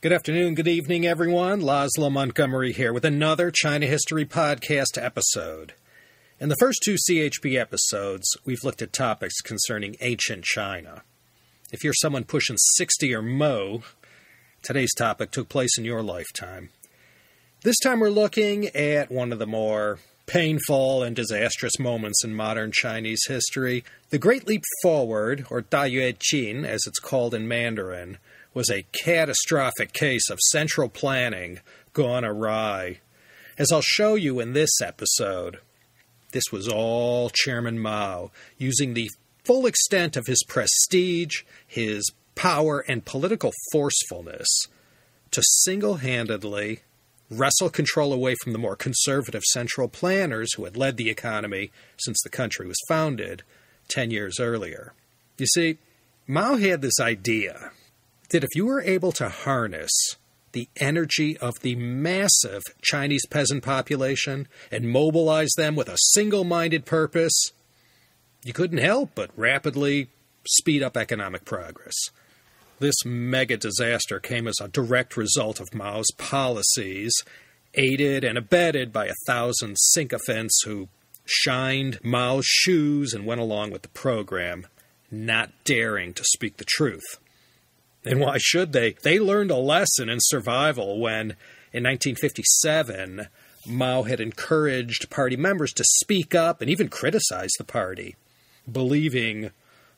Good afternoon, good evening, everyone. Laszlo Montgomery here with another China History Podcast episode. In the first two CHP episodes, we've looked at topics concerning ancient China. If you're someone pushing 60 or mo, today's topic took place in your lifetime. This time we're looking at one of the more painful and disastrous moments in modern Chinese history. The Great Leap Forward, or Da Yue Jin, as it's called in Mandarin, was a catastrophic case of central planning gone awry. As I'll show you in this episode, this was all Chairman Mao, using the full extent of his prestige, his power, and political forcefulness to single-handedly wrestle control away from the more conservative central planners who had led the economy since the country was founded 10 years earlier. You see, Mao had this idea that if you were able to harness the energy of the massive Chinese peasant population and mobilize them with a single-minded purpose, you couldn't help but rapidly speed up economic progress. This mega disaster came as a direct result of Mao's policies, aided and abetted by 1,000 sycophants who shined Mao's shoes and went along with the program, not daring to speak the truth. And why should they? They learned a lesson in survival when, in 1957, Mao had encouraged party members to speak up and even criticize the party. Believing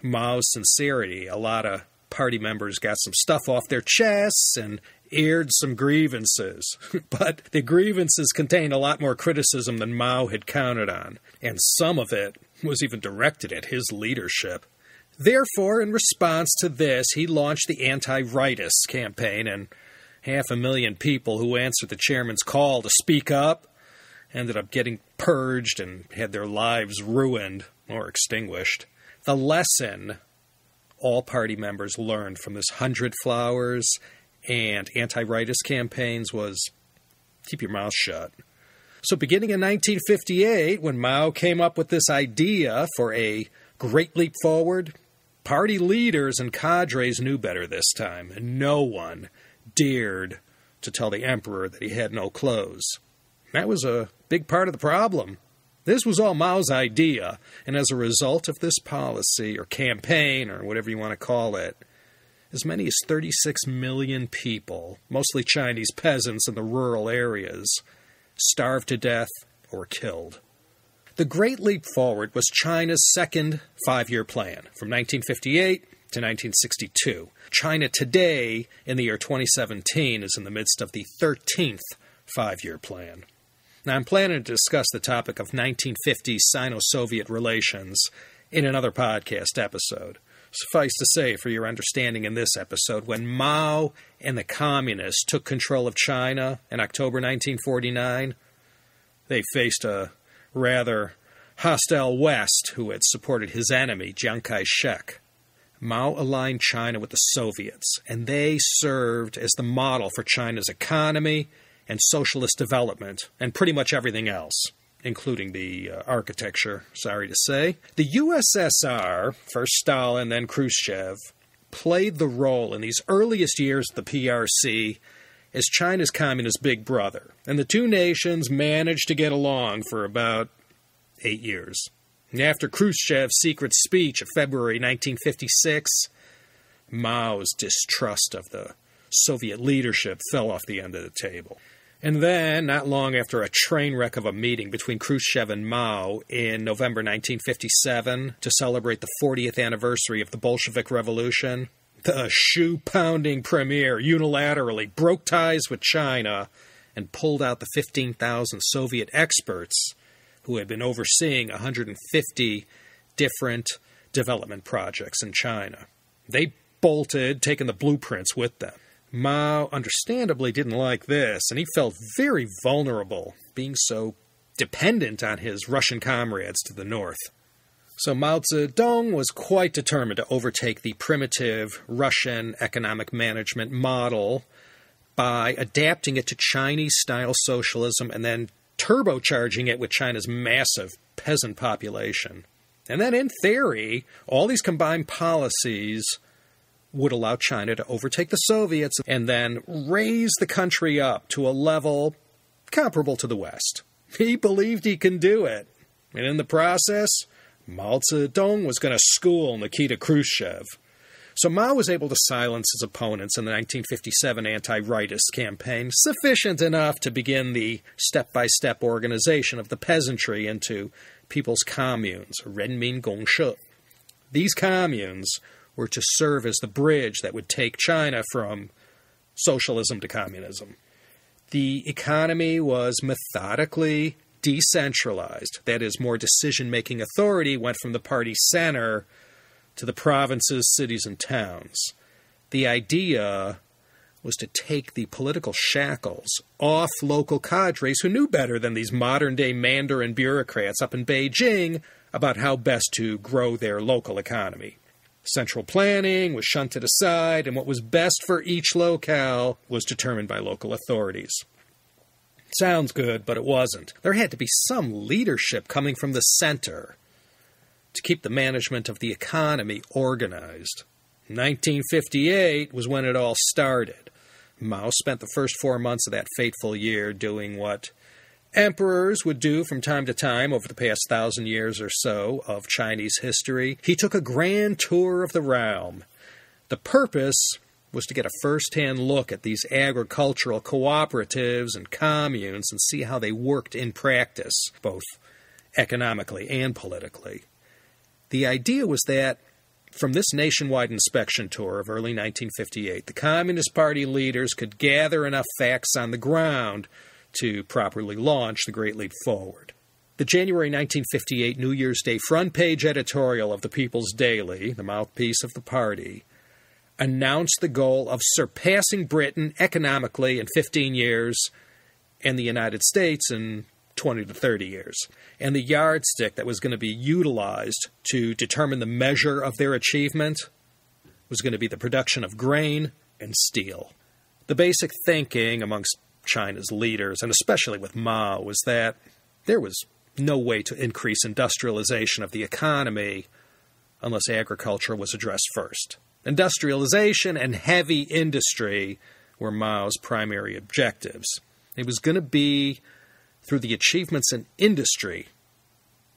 Mao's sincerity, a lot of party members got some stuff off their chests and aired some grievances. But the grievances contained a lot more criticism than Mao had counted on, and some of it was even directed at his leadership. Therefore, in response to this, he launched the anti-rightists campaign, and 500,000 people who answered the chairman's call to speak up ended up getting purged and had their lives ruined or extinguished. The lesson all party members learned from this 100 flowers and anti-rightist campaigns was keep your mouth shut. So beginning in 1958, when Mao came up with this idea for a Great Leap Forward, party leaders and cadres knew better this time, and no one dared to tell the emperor that he had no clothes. That was a big part of the problem. This was all Mao's idea, and as a result of this policy or campaign or whatever you want to call it, as many as 36 million people, mostly Chinese peasants in the rural areas, starved to death or killed. The Great Leap Forward was China's second five-year plan, from 1958 to 1962. China today, in the year 2017, is in the midst of the 13th five-year plan. Now, I'm planning to discuss the topic of 1950 Sino-Soviet relations in another podcast episode. Suffice to say, for your understanding in this episode, when Mao and the communists took control of China in October 1949, they faced a rather hostile West who had supported his enemy, Chiang Kai-shek. Mao aligned China with the Soviets, and they served as the model for China's economy and socialist development, and pretty much everything else, including the architecture, sorry to say. The USSR, first Stalin, then Khrushchev, played the role in these earliest years of the PRC as China's communist big brother, and the two nations managed to get along for about 8 years. And after Khrushchev's secret speech of February 1956, Mao's distrust of the Soviet leadership fell off the end of the table. And then, not long after a train wreck of a meeting between Khrushchev and Mao in November 1957 to celebrate the 40th anniversary of the Bolshevik Revolution, the shoe-pounding premier unilaterally broke ties with China and pulled out the 15,000 Soviet experts who had been overseeing 150 different development projects in China. They bolted, taking the blueprints with them. Mao understandably didn't like this, and he felt very vulnerable being so dependent on his Russian comrades to the north. So Mao Zedong was quite determined to overtake the primitive Russian economic management model by adapting it to Chinese-style socialism and then turbocharging it with China's massive peasant population. And then, in theory, all these combined policies would allow China to overtake the Soviets and then raise the country up to a level comparable to the West. He believed he can do it. And in the process, Mao Zedong was going to school Nikita Khrushchev. So Mao was able to silence his opponents in the 1957 anti-rightist campaign, sufficient enough to begin the step-by-step organization of the peasantry into people's communes, Renmin Gongshe. These communes were to serve as the bridge that would take China from socialism to communism. The economy was methodically decentralized. That is, more decision-making authority went from the party center to the provinces, cities, and towns. The idea was to take the political shackles off local cadres who knew better than these modern-day Mandarin bureaucrats up in Beijing about how best to grow their local economy. Central planning was shunted aside, and what was best for each locale was determined by local authorities. Sounds good, but it wasn't. There had to be some leadership coming from the center to keep the management of the economy organized. 1958 was when it all started. Mao spent the first 4 months of that fateful year doing what emperors would do from time to time over the past 1,000 years or so of Chinese history. He took a grand tour of the realm. The purpose was to get a first-hand look at these agricultural cooperatives and communes and see how they worked in practice, both economically and politically. The idea was that from this nationwide inspection tour of early 1958, the Communist Party leaders could gather enough facts on the ground to properly launch the Great Leap Forward. The January 1958 New Year's Day front-page editorial of the People's Daily, the mouthpiece of the party, announced the goal of surpassing Britain economically in 15 years and the United States in 20 to 30 years. And the yardstick that was going to be utilized to determine the measure of their achievement was going to be the production of grain and steel. The basic thinking amongst China's leaders, and especially with Mao, was that there was no way to increase industrialization of the economy unless agriculture was addressed first. Industrialization and heavy industry were Mao's primary objectives. It was going to be through the achievements in industry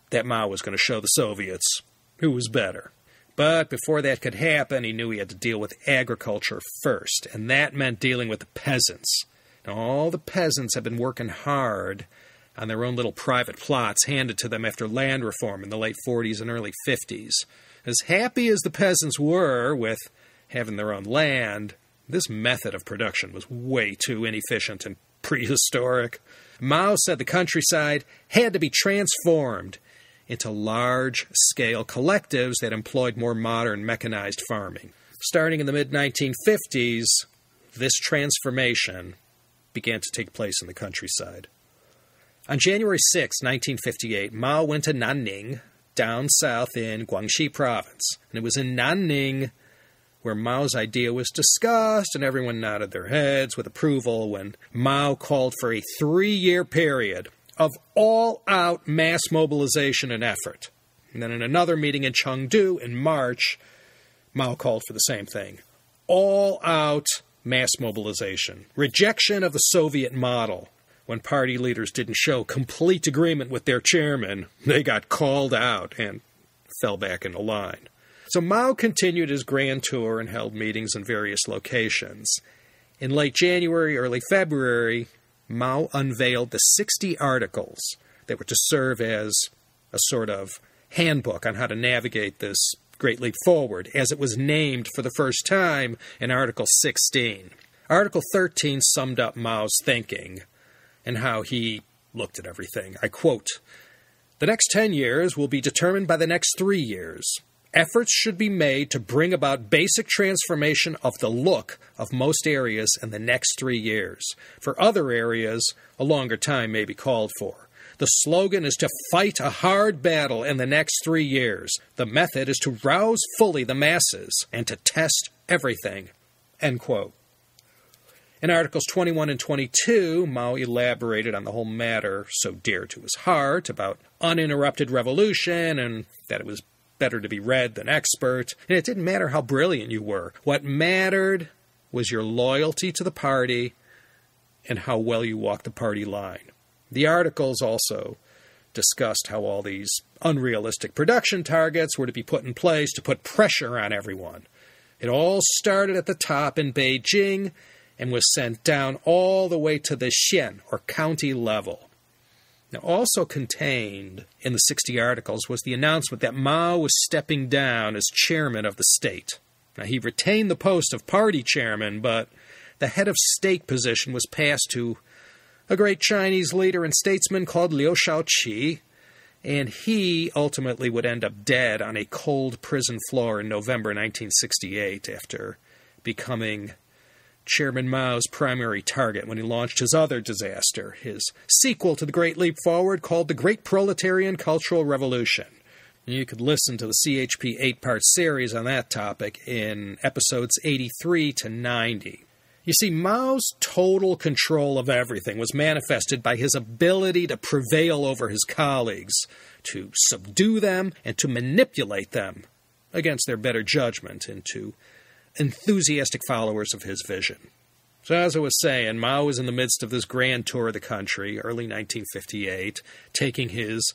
that Mao was going to show the Soviets who was better. But before that could happen, he knew he had to deal with agriculture first, and that meant dealing with the peasants. Now, all the peasants had been working hard on their own little private plots handed to them after land reform in the late 40s and early 50s. As happy as the peasants were with having their own land, this method of production was way too inefficient and prehistoric. Mao said the countryside had to be transformed into large-scale collectives that employed more modern mechanized farming. Starting in the mid-1950s, this transformation began to take place in the countryside. On January 6, 1958, Mao went to Nanning, down south in Guangxi province. And it was in Nanning where Mao's idea was discussed, and everyone nodded their heads with approval when Mao called for a 3-year period of all-out mass mobilization and effort. And then in another meeting in Chengdu in March, Mao called for the same thing. All-out mass mobilization. Rejection of the Soviet model. When party leaders didn't show complete agreement with their chairman, they got called out and fell back into line. So Mao continued his grand tour and held meetings in various locations. In late January, early February, Mao unveiled the 60 articles that were to serve as a sort of handbook on how to navigate this Great Leap Forward, as it was named for the first time in Article 16. Article 13 summed up Mao's thinking and how he looked at everything. I quote, "The next 10 years will be determined by the next 3 years. Efforts should be made to bring about basic transformation of the look of most areas in the next 3 years. For other areas, a longer time may be called for. The slogan is to fight a hard battle in the next 3 years. The method is to rouse fully the masses and to test everything." End quote. In Articles 21 and 22, Mao elaborated on the whole matter so dear to his heart about uninterrupted revolution and that it was better to be read than expert, and it didn't matter how brilliant you were. What mattered was your loyalty to the party and how well you walked the party line. The articles also discussed how all these unrealistic production targets were to be put in place to put pressure on everyone. It all started at the top in Beijing and was sent down all the way to the Xian, or county level. Now, also contained in the 60 articles was the announcement that Mao was stepping down as chairman of the state. Now, he retained the post of party chairman, but the head of state position was passed to a great Chinese leader and statesman called Liu Shaoqi, and he ultimately would end up dead on a cold prison floor in November 1968 after becoming Chairman Mao's primary target when he launched his other disaster, his sequel to The Great Leap Forward called The Great Proletarian Cultural Revolution. You could listen to the CHP 8-part series on that topic in episodes 83 to 90. You see, Mao's total control of everything was manifested by his ability to prevail over his colleagues, to subdue them, and to manipulate them against their better judgment into enthusiastic followers of his vision. So as I was saying, Mao was in the midst of this grand tour of the country, early 1958, taking his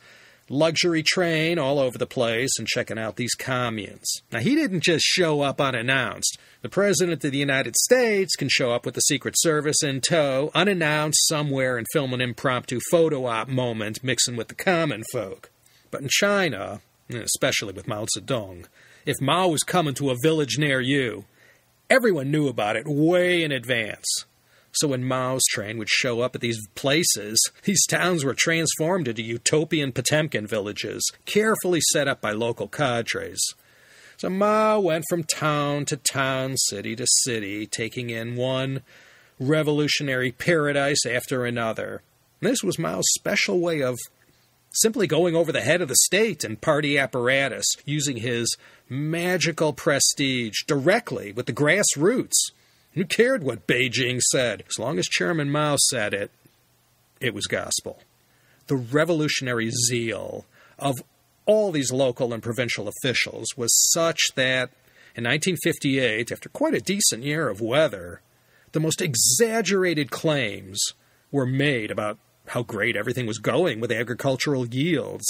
luxury train all over the place and checking out these communes. Now, he didn't just show up unannounced. The President of the United States can show up with the Secret Service in tow, unannounced somewhere, and film an impromptu photo op moment mixing with the common folk. But in China, especially with Mao Zedong, if Mao was coming to a village near you, everyone knew about it way in advance. So when Mao's train would show up at these places, these towns were transformed into utopian Potemkin villages, carefully set up by local cadres. So Mao went from town to town, city to city, taking in one revolutionary paradise after another. And this was Mao's special way of simply going over the head of the state and party apparatus, using his magical prestige directly with the grassroots. Who cared what Beijing said? As long as Chairman Mao said it, it was gospel. The revolutionary zeal of all these local and provincial officials was such that in 1958, after quite a decent year of weather, the most exaggerated claims were made about how great everything was going with agricultural yields.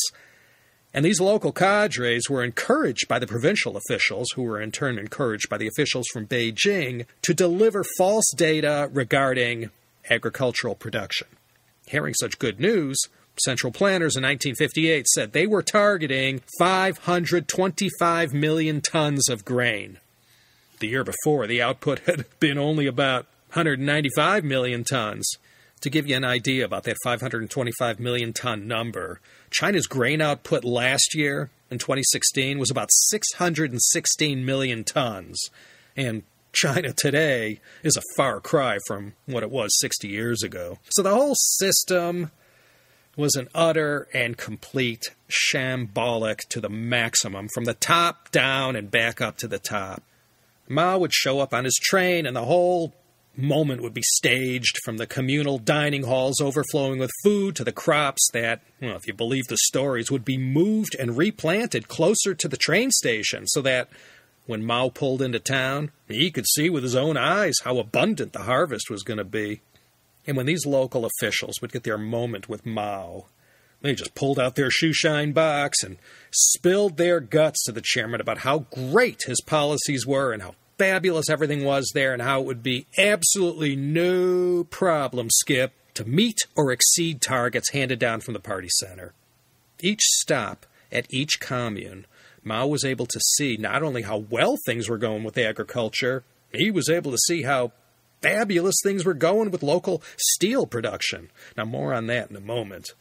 And these local cadres were encouraged by the provincial officials, who were in turn encouraged by the officials from Beijing, to deliver false data regarding agricultural production. Hearing such good news, central planners in 1958 said they were targeting 525 million tons of grain. The year before, the output had been only about 195 million tons. To give you an idea about that 525 million ton number, China's grain output last year, in 2016, was about 616 million tons. And China today is a far cry from what it was 60 years ago. So the whole system was an utter and complete shambolic to the maximum, from the top down and back up to the top. Mao would show up on his train, and the whole moment would be staged, from the communal dining halls overflowing with food to the crops that, well, if you believe the stories, would be moved and replanted closer to the train station so that when Mao pulled into town, he could see with his own eyes how abundant the harvest was going to be. And when these local officials would get their moment with Mao, they just pulled out their shoeshine box and spilled their guts to the chairman about how great his policies were and how fabulous everything was there, and how it would be absolutely no problem, Skip, to meet or exceed targets handed down from the party center. Each stop at each commune, Mao was able to see not only how well things were going with agriculture, he was able to see how fabulous things were going with local steel production. Now, more on that in a moment.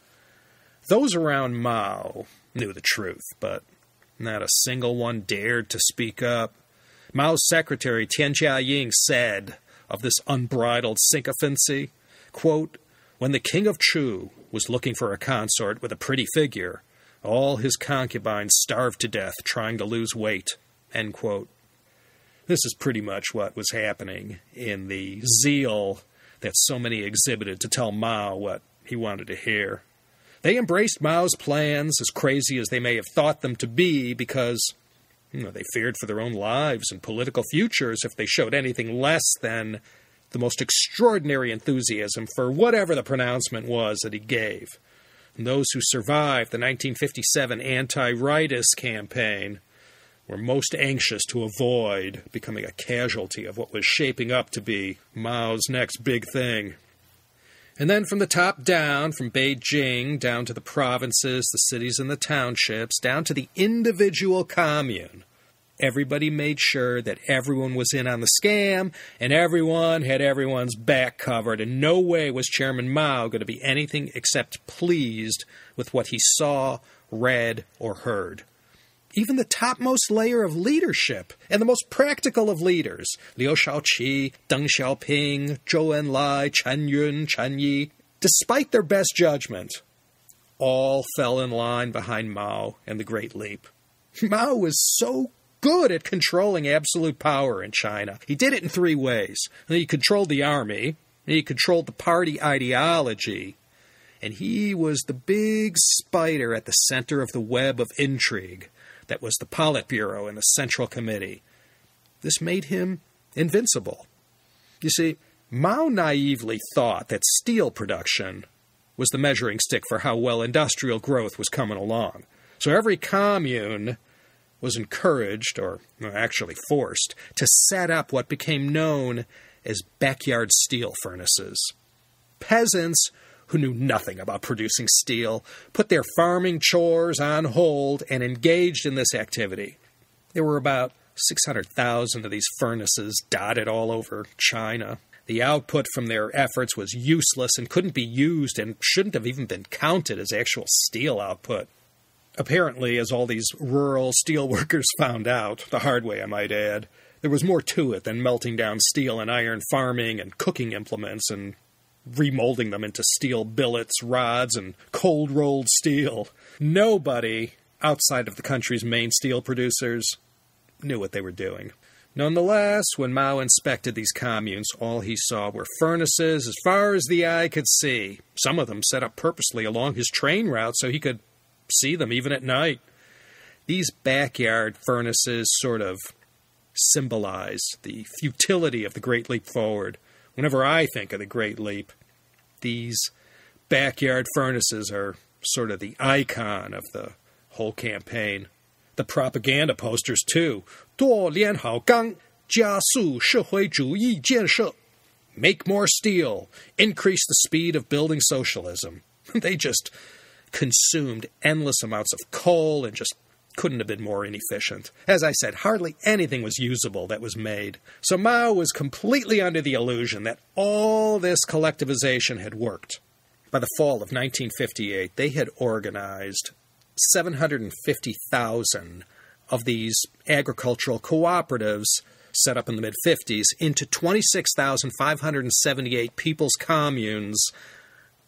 Those around Mao knew the truth, but not a single one dared to speak up. Mao's secretary, Tian Jia Ying, said of this unbridled sycophancy, quote, "When the king of Chu was looking for a consort with a pretty figure, all his concubines starved to death trying to lose weight," end quote. This is pretty much what was happening in the zeal that so many exhibited to tell Mao what he wanted to hear. They embraced Mao's plans, as crazy as they may have thought them to be, because they feared for their own lives and political futures if they showed anything less than the most extraordinary enthusiasm for whatever the pronouncement was that he gave. And those who survived the 1957 anti-rightist campaign were most anxious to avoid becoming a casualty of what was shaping up to be Mao's next big thing. And then from the top down, from Beijing down to the provinces, the cities and the townships, down to the individual commune, everybody made sure that everyone was in on the scam and everyone had everyone's back covered. And no way was Chairman Mao going to be anything except pleased with what he saw, read, or heard. Even the topmost layer of leadership and the most practical of leaders, Liu Shaoqi, Deng Xiaoping, Zhou Enlai, Chen Yun, Chen Yi, despite their best judgment, all fell in line behind Mao and the Great Leap. Mao was so good at controlling absolute power in China. He did it in three ways. He controlled the army, he controlled the party ideology, and he was the big spider at the center of the web of intrigue that was the Politburo and the Central Committee. This made him invincible. You see, Mao naively thought that steel production was the measuring stick for how well industrial growth was coming along. So every commune was encouraged, or actually forced, to set up what became known as backyard steel furnaces. Peasants who knew nothing about producing steel, put their farming chores on hold and engaged in this activity. There were about 600,000 of these furnaces dotted all over China. The output from their efforts was useless and couldn't be used and shouldn't have even been counted as actual steel output. Apparently, as all these rural steelworkers found out, the hard way I might add, there was more to it than melting down steel and iron farming and cooking implements and remolding them into steel billets, rods, and cold-rolled steel. Nobody outside of the country's main steel producers knew what they were doing. Nonetheless, when Mao inspected these communes, all he saw were furnaces as far as the eye could see. Some of them set up purposely along his train route so he could see them even at night. These backyard furnaces sort of symbolize the futility of the Great Leap Forward. Whenever I think of the Great Leap, these backyard furnaces are sort of the icon of the whole campaign. The propaganda posters, too. Make more steel. Increase the speed of building socialism. They just consumed endless amounts of coal and just couldn't have been more inefficient. As I said, hardly anything was usable that was made. So Mao was completely under the illusion that all this collectivization had worked. By the fall of 1958, they had organized 750,000 of these agricultural cooperatives set up in the mid-50s into 26,578 people's communes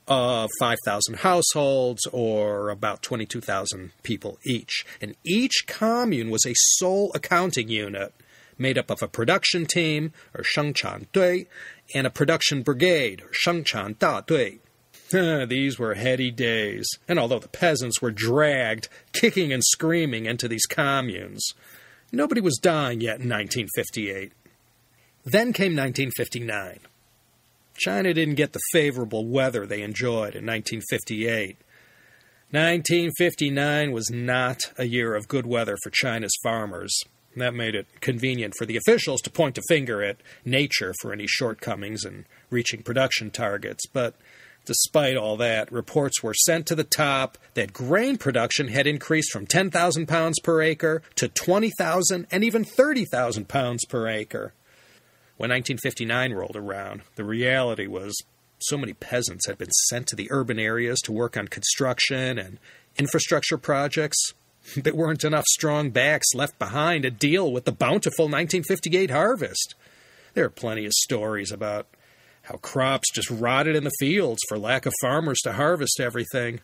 of 5,000 households, or about 22,000 people each. And each commune was a sole accounting unit made up of a production team, or sheng chan dui, and a production brigade, or sheng chan da tui. These were heady days, and although the peasants were dragged, kicking and screaming, into these communes, nobody was dying yet in 1958. Then came 1959. China didn't get the favorable weather they enjoyed in 1958. 1959 was not a year of good weather for China's farmers. That made it convenient for the officials to point a finger at nature for any shortcomings in reaching production targets. But despite all that, reports were sent to the top that grain production had increased from 10,000 pounds per acre to 20,000 and even 30,000 pounds per acre. When 1959 rolled around, the reality was so many peasants had been sent to the urban areas to work on construction and infrastructure projects, there weren't enough strong backs left behind to deal with the bountiful 1958 harvest. There are plenty of stories about how crops just rotted in the fields for lack of farmers to harvest everything.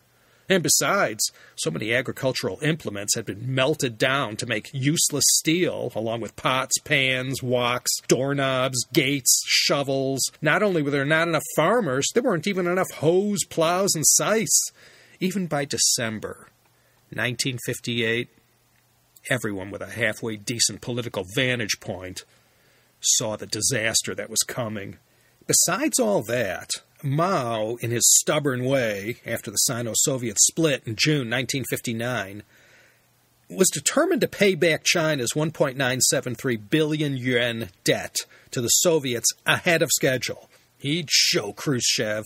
And besides, so many agricultural implements had been melted down to make useless steel, along with pots, pans, woks, doorknobs, gates, shovels. Not only were there not enough farmers, there weren't even enough hoes, plows, and scythes. Even by December 1958, everyone with a halfway decent political vantage point saw the disaster that was coming. Besides all that, Mao, in his stubborn way, after the Sino-Soviet split in June 1959, was determined to pay back China's 1.973 billion yuan debt to the Soviets ahead of schedule. He'd show Khrushchev.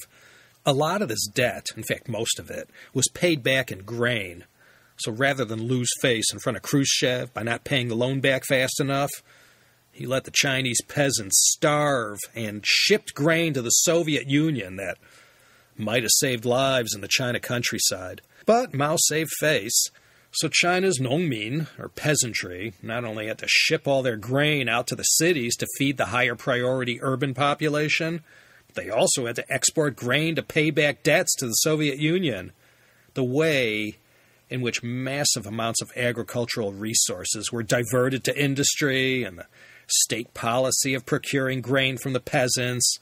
A lot of this debt, in fact most of it, was paid back in grain. So rather than lose face in front of Khrushchev by not paying the loan back fast enough, he let the Chinese peasants starve and shipped grain to the Soviet Union that might have saved lives in the China countryside. But Mao saved face, so China's nongmin, or peasantry, not only had to ship all their grain out to the cities to feed the higher priority urban population, they also had to export grain to pay back debts to the Soviet Union. The way in which massive amounts of agricultural resources were diverted to industry and the state policy of procuring grain from the peasants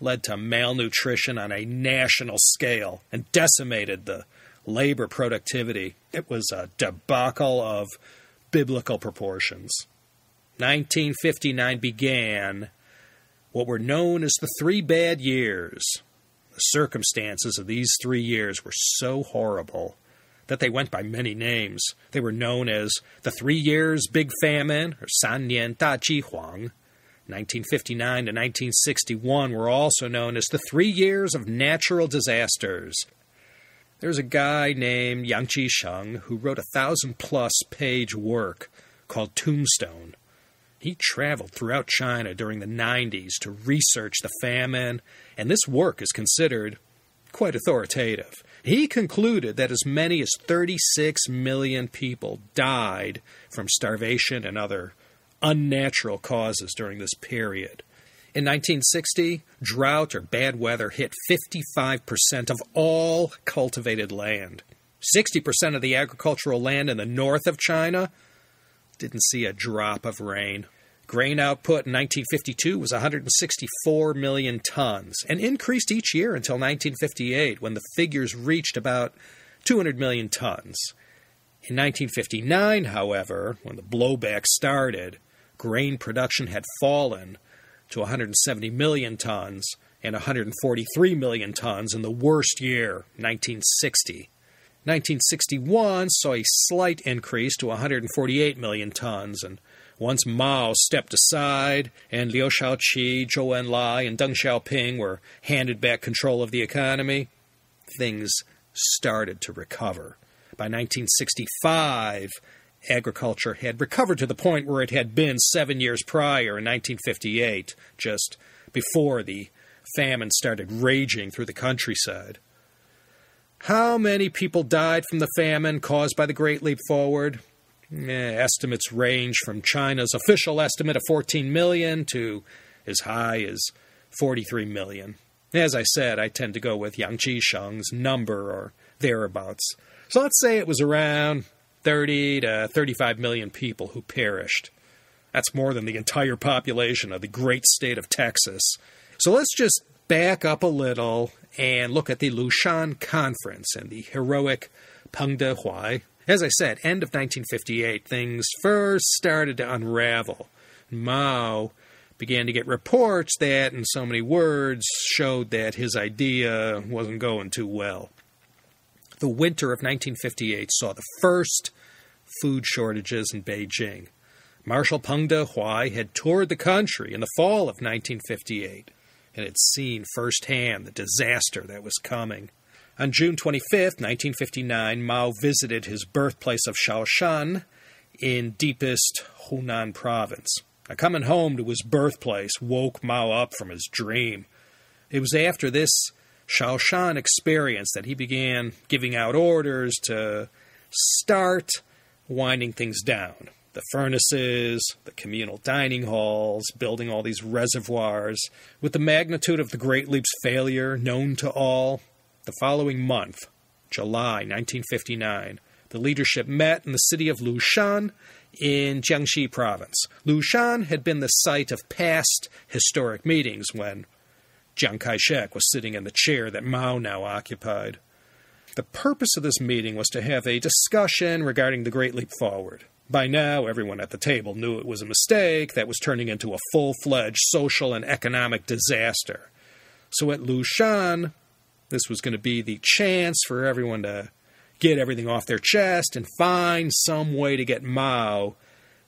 led to malnutrition on a national scale and decimated the labor productivity. It was a debacle of biblical proportions. 1959 began what were known as the Three Bad Years. The circumstances of these 3 years were so horrible that they went by many names. They were known as the 3 Years Big Famine, or San Nian Da Ji Huang. 1959 to 1961 were also known as the 3 Years of Natural Disasters. There's a guy named Yang Jisheng who wrote a 1,000-plus-page work called Tombstone. He traveled throughout China during the 90s to research the famine, and this work is considered quite authoritative. He concluded that as many as 36 million people died from starvation and other unnatural causes during this period. In 1960, drought or bad weather hit 55% of all cultivated land. 60% of the agricultural land in the north of China didn't see a drop of rain. Grain output in 1952 was 164 million tons and increased each year until 1958 when the figures reached about 200 million tons. In 1959, however, when the blowback started, grain production had fallen to 170 million tons and 143 million tons in the worst year, 1960. 1961 saw a slight increase to 148 million tons, and once Mao stepped aside and Liu Shaoqi, Zhou Enlai, and Deng Xiaoping were handed back control of the economy, things started to recover. By 1965, agriculture had recovered to the point where it had been 7 years prior in 1958, just before the famine started raging through the countryside. How many people died from the famine caused by the Great Leap Forward? Estimates range from China's official estimate of 14 million to as high as 43 million. As I said, I tend to go with Yang Jisheng's number or thereabouts. So let's say it was around 30 to 35 million people who perished. That's more than the entire population of the great state of Texas. So let's just back up a little and look at the Lushan Conference and the heroic Peng Dehuai. As I said, end of 1958, things first started to unravel. Mao began to get reports that, in so many words, showed that his idea wasn't going too well. The winter of 1958 saw the first food shortages in Beijing. Marshal Peng Dehuai had toured the country in the fall of 1958. And had seen firsthand the disaster that was coming. On June 25th, 1959, Mao visited his birthplace of Shaoshan in deepest Hunan province. Now, coming home to his birthplace woke Mao up from his dream. It was after this Shaoshan experience that he began giving out orders to start winding things down. The furnaces, the communal dining halls, building all these reservoirs. With the magnitude of the Great Leap's failure known to all, the following month, July 1959, the leadership met in the city of Lushan in Jiangxi province. Lushan had been the site of past historic meetings when Chiang Kai-shek was sitting in the chair that Mao now occupied. The purpose of this meeting was to have a discussion regarding the Great Leap Forward. By now, everyone at the table knew it was a mistake that was turning into a full-fledged social and economic disaster. So at Lushan, this was going to be the chance for everyone to get everything off their chest and find some way to get Mao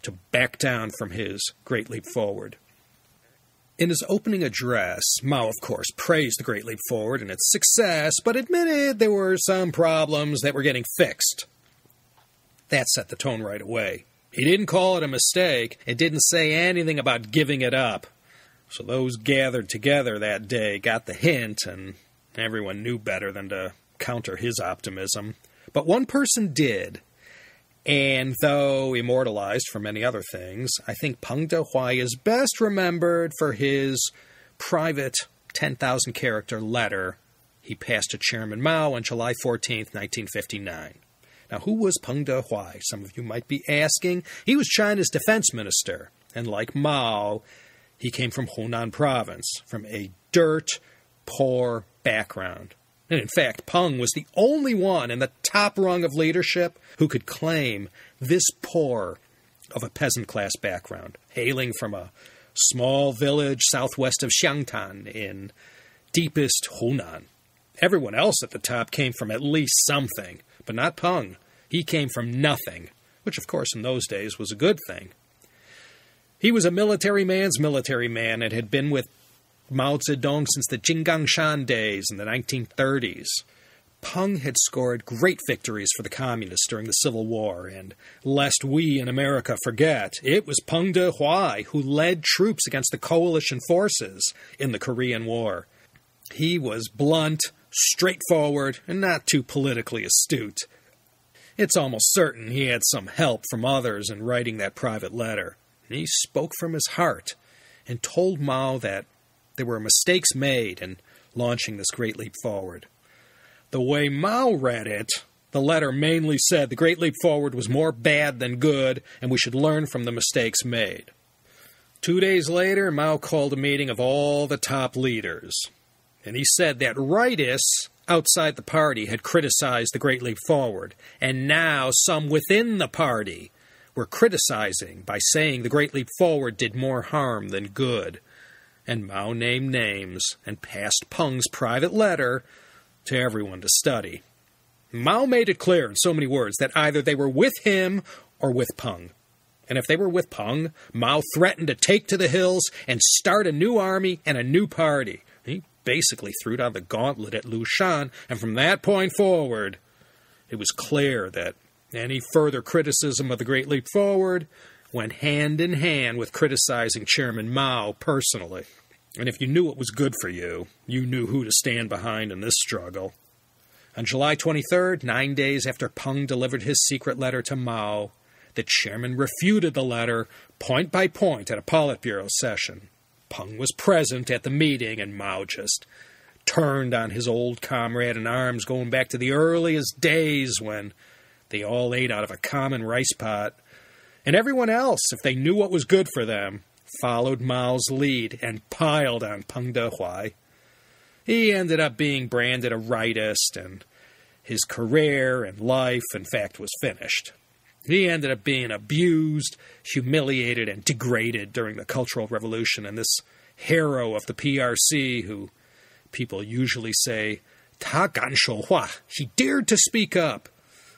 to back down from his Great Leap Forward. In his opening address, Mao, of course, praised the Great Leap Forward and its success, but admitted there were some problems that were getting fixed. That set the tone right away. He didn't call it a mistake and didn't say anything about giving it up. So those gathered together that day got the hint, and everyone knew better than to counter his optimism. But one person did. And though immortalized for many other things, I think Peng Dehuai is best remembered for his private 10,000-character letter he passed to Chairman Mao on July 14, 1959. Now, who was Peng Dehuai? Some of you might be asking. He was China's defense minister, and like Mao, he came from Hunan province, from a dirt-poor background. And in fact, Peng was the only one in the top rung of leadership who could claim this poor of a peasant-class background, hailing from a small village southwest of Xiangtan in deepest Hunan. Everyone else at the top came from at least something, but not Peng. He came from nothing, which, of course, in those days was a good thing. He was a military man's military man and had been with Mao Zedong since the Jinggangshan days in the 1930s. Peng had scored great victories for the communists during the Civil War, and lest we in America forget, it was Peng Dehuai who led troops against the coalition forces in the Korean War. He was blunt, straightforward, and not too politically astute. It's almost certain he had some help from others in writing that private letter. He spoke from his heart and told Mao that there were mistakes made in launching this Great Leap Forward. The way Mao read it, the letter mainly said the Great Leap Forward was more bad than good, and we should learn from the mistakes made. 2 days later, Mao called a meeting of all the top leaders, and he said that rightists outside the party had criticized the Great Leap Forward, and now some within the party were criticizing by saying the Great Leap Forward did more harm than good. And Mao named names and passed Peng's private letter to everyone to study. Mao made it clear in so many words that either they were with him or with Peng. And if they were with Peng, Mao threatened to take to the hills and start a new army and a new party. He basically threw down the gauntlet at Lushan, and from that point forward, it was clear that any further criticism of the Great Leap Forward went hand in hand with criticizing Chairman Mao personally. And if you knew it was good for you, you knew who to stand behind in this struggle. On July 23rd, 9 days after Peng delivered his secret letter to Mao, the chairman refuted the letter point by point at a Politburo session. Peng was present at the meeting, and Mao just turned on his old comrade in arms, going back to the earliest days when they all ate out of a common rice pot. And everyone else, if they knew what was good for them, followed Mao's lead and piled on Peng Dehuai. He ended up being branded a rightist, and his career and life, in fact, was finished. He ended up being abused, humiliated, and degraded during the Cultural Revolution, and this hero of the PRC, who people usually say, "Ta gan shou hua," he dared to speak up.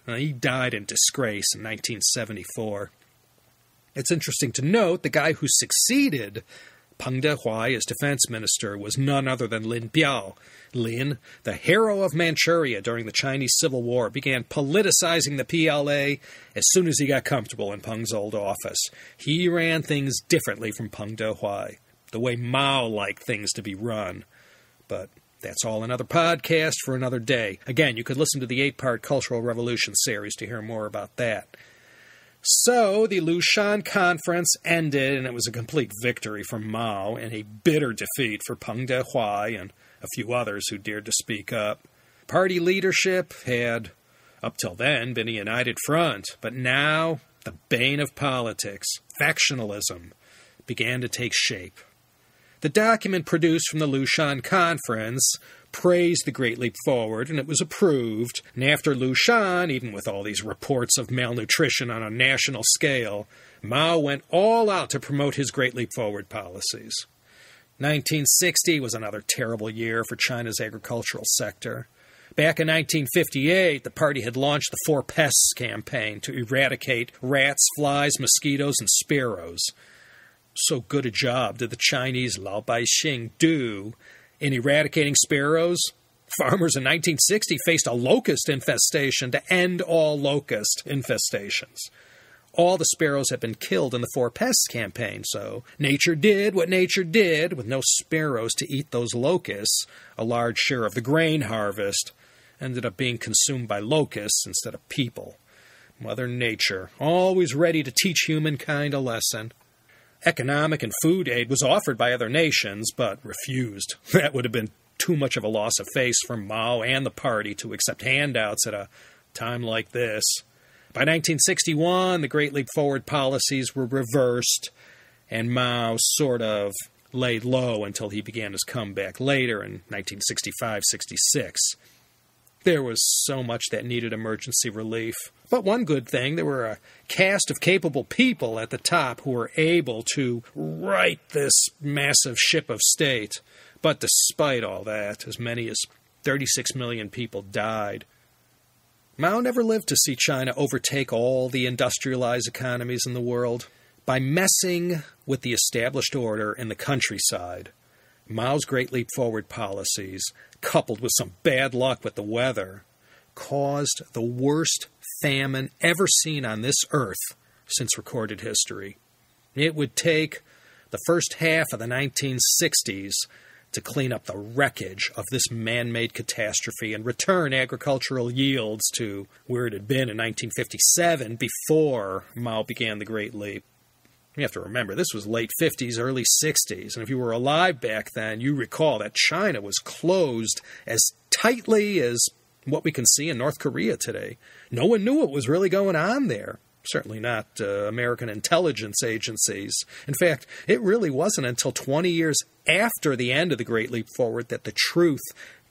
He died in disgrace in 1974. It's interesting to note the guy who succeeded Peng Dehuai as defense minister was none other than Lin Biao. Lin, the hero of Manchuria during the Chinese Civil War, began politicizing the PLA as soon as he got comfortable in Peng's old office. He ran things differently from Peng Dehuai, the way Mao liked things to be run. But that's all another podcast for another day. Again, you could listen to the 8-part Cultural Revolution series to hear more about that. So, the Lushan Conference ended, and it was a complete victory for Mao and a bitter defeat for Peng Dehuai and a few others who dared to speak up. Party leadership had, up till then, been a united front, but now the bane of politics, factionalism, began to take shape. The document produced from the Lushan conference praised the Great Leap Forward, and it was approved. And after Lushan, even with all these reports of malnutrition on a national scale, Mao went all out to promote his Great Leap Forward policies. 1960 was another terrible year for China's agricultural sector. Back in 1958, the party had launched the Four Pests campaign to eradicate rats, flies, mosquitoes, and sparrows. So good a job did the Chinese Lao Baixing do in eradicating sparrows. Farmers in 1960 faced a locust infestation to end all locust infestations. All the sparrows had been killed in the Four Pests campaign, so nature did what nature did. With no sparrows to eat those locusts, a large share of the grain harvest ended up being consumed by locusts instead of people. Mother Nature, always ready to teach humankind a lesson. Economic and food aid was offered by other nations, but refused. That would have been too much of a loss of face for Mao and the party to accept handouts at a time like this. By 1961, the Great Leap Forward policies were reversed, and Mao sort of laid low until he began his comeback later in 1965-66. There was so much that needed emergency relief. But one good thing, there were a cast of capable people at the top who were able to right this massive ship of state. But despite all that, as many as 36 million people died. Mao never lived to see China overtake all the industrialized economies in the world. By messing with the established order in the countryside, Mao's Great Leap Forward policies, coupled with some bad luck with the weather, caused the worst famine ever seen on this earth since recorded history. It would take the first half of the 1960s to clean up the wreckage of this man-made catastrophe and return agricultural yields to where it had been in 1957 before Mao began the Great Leap. You have to remember, this was late 50s, early 60s, and if you were alive back then, you recall that China was closed as tightly as what we can see in North Korea today. No one knew what was really going on there. Certainly not American intelligence agencies. In fact, it really wasn't until 20 years after the end of the Great Leap Forward that the truth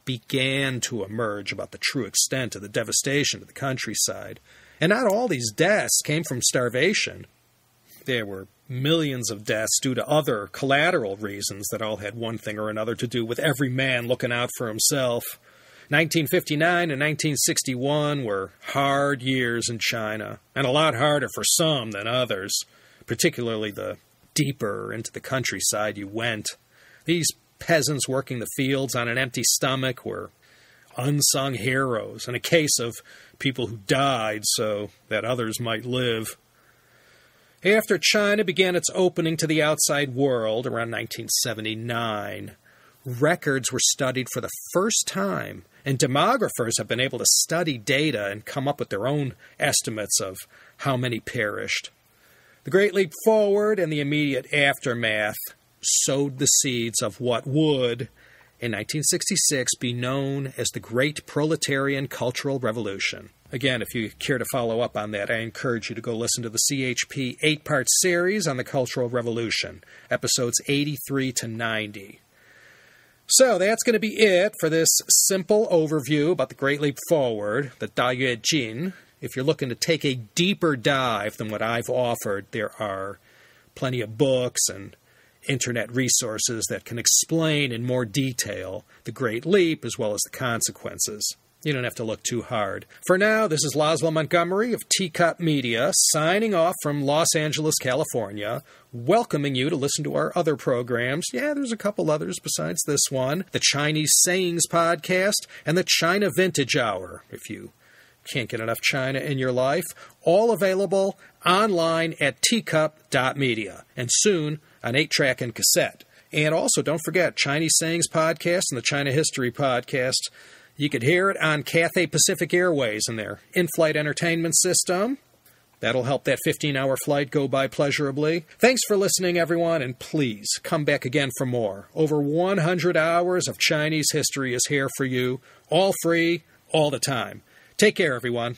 began to emerge about the true extent of the devastation to the countryside. And not all these deaths came from starvation. There were millions of deaths due to other collateral reasons that all had one thing or another to do with every man looking out for himself. 1959 and 1961 were hard years in China, and a lot harder for some than others, particularly the deeper into the countryside you went. These peasants working the fields on an empty stomach were unsung heroes, in a case of people who died so that others might live. After China began its opening to the outside world around 1979, records were studied for the first time, and demographers have been able to study data and come up with their own estimates of how many perished. The Great Leap Forward and the immediate aftermath sowed the seeds of what would, in 1966, be known as the Great Proletarian Cultural Revolution. Again, if you care to follow up on that, I encourage you to go listen to the CHP 8-part series on the Cultural Revolution, episodes 83 to 90. So that's going to be it for this simple overview about the Great Leap Forward, the Da Yue Jin. If you're looking to take a deeper dive than what I've offered, there are plenty of books and internet resources that can explain in more detail the Great Leap as well as the consequences. You don't have to look too hard. For now, this is Laszlo Montgomery of Teacup Media, signing off from Los Angeles, California, welcoming you to listen to our other programs. Yeah, there's a couple others besides this one. The Chinese Sayings Podcast and the China Vintage Hour, if you can't get enough China in your life. All available online at teacup.media and soon on 8-track and cassette. And also, don't forget, Chinese Sayings Podcast and the China History Podcast. You could hear it on Cathay Pacific Airways and their in-flight entertainment system. That'll help that 15-hour flight go by pleasurably. Thanks for listening, everyone, and please come back again for more. Over 100 hours of Chinese history is here for you, all free, all the time. Take care, everyone.